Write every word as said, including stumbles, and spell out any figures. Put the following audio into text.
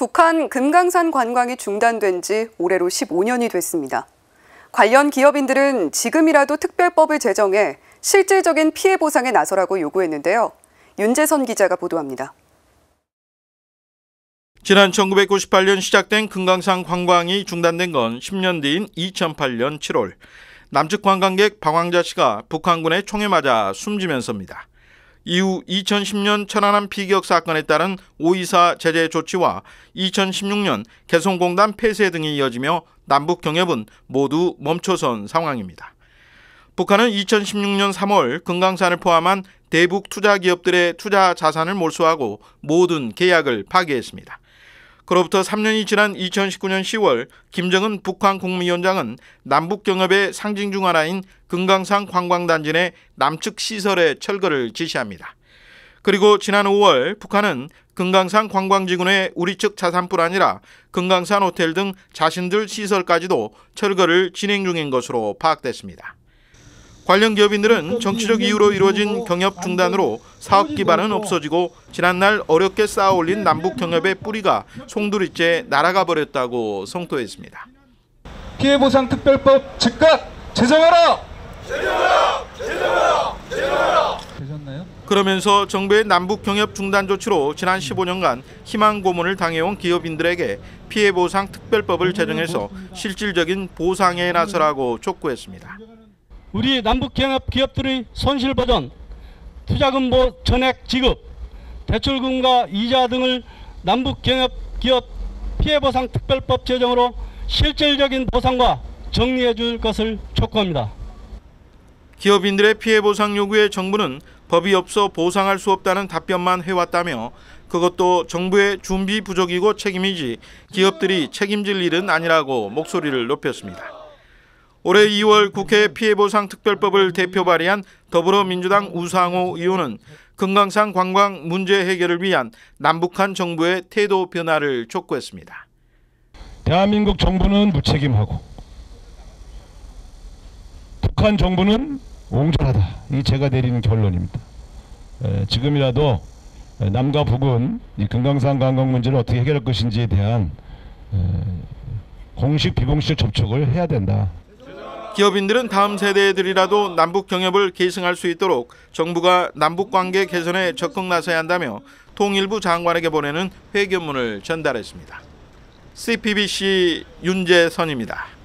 북한 금강산 관광이 중단된 지 올해로 십오 년이 됐습니다. 관련 기업인들은 지금이라도 특별법을 제정해 실질적인 피해 보상에 나서라고 요구했는데요. 윤재선 기자가 보도합니다. 지난 천구백구십팔 년 시작된 금강산 관광이 중단된 건 십 년 뒤인 이천팔 년 칠월. 남측 관광객 방황자 씨가 북한군의 총에 맞아 숨지면서입니다. 이후 이천십 년 천안함 피격 사건에 따른 오이사 제재 조치와 이천십육 년 개성공단 폐쇄 등이 이어지며 남북 경협은 모두 멈춰선 상황입니다. 북한은 이천십육 년 삼월 금강산을 포함한 대북 투자 기업들의 투자 자산을 몰수하고 모든 계약을 파기했습니다. 그로부터 삼 년이 지난 이천십구 년 시월, 김정은 북한 국무위원장은 남북경협의 상징 중 하나인 금강산 관광단지 내 남측 시설의 철거를 지시합니다. 그리고 지난 오월, 북한은 금강산 관광지구 내 우리 측 자산뿐 아니라 금강산 호텔 등 자신들 시설까지도 철거를 진행 중인 것으로 파악됐습니다. 관련 기업인들은 정치적 이유로 이루어진 경협 중단으로 사업 기반은 없어지고 지난날 어렵게 쌓아올린 남북 경협의 뿌리가 송두리째 날아가 버렸다고 성토했습니다. 피해보상특별법 즉각 제정하라! 제정하라! 제정하라! 제정하라! 되셨나요? 그러면서 정부의 남북 경협 중단 조치로 지난 십오 년간 희망 고문을 당해온 기업인들에게 피해보상특별법을 제정해서 실질적인 보상에 나서라고 촉구했습니다. 우리 남북경협 기업들의 손실보전, 투자금 전액 지급, 대출금과 이자 등을 남북경협 기업 피해보상특별법 제정으로 실질적인 보상과 정리해 줄 것을 촉구합니다. 기업인들의 피해보상 요구에 정부는 법이 없어 보상할 수 없다는 답변만 해왔다며 그것도 정부의 준비 부족이고 책임이지 기업들이 책임질 일은 아니라고 목소리를 높였습니다. 올해 이월 국회 피해보상특별법을 대표 발의한 더불어민주당 우상호 의원은 금강산 관광 문제 해결을 위한 남북한 정부의 태도 변화를 촉구했습니다. 대한민국 정부는 무책임하고 북한 정부는 옹졸하다. 이게 제가 내리는 결론입니다. 지금이라도 남과 북은 이 금강산 관광 문제를 어떻게 해결할 것인지에 대한 공식 비공식 접촉을 해야 된다. 기업인들은 다음 세대들이라도 남북 경협을 계승할 수 있도록 정부가 남북 관계 개선에 적극 나서야 한다며 통일부 장관에게 보내는 회견문을 전달했습니다. 씨피비씨 윤재선입니다.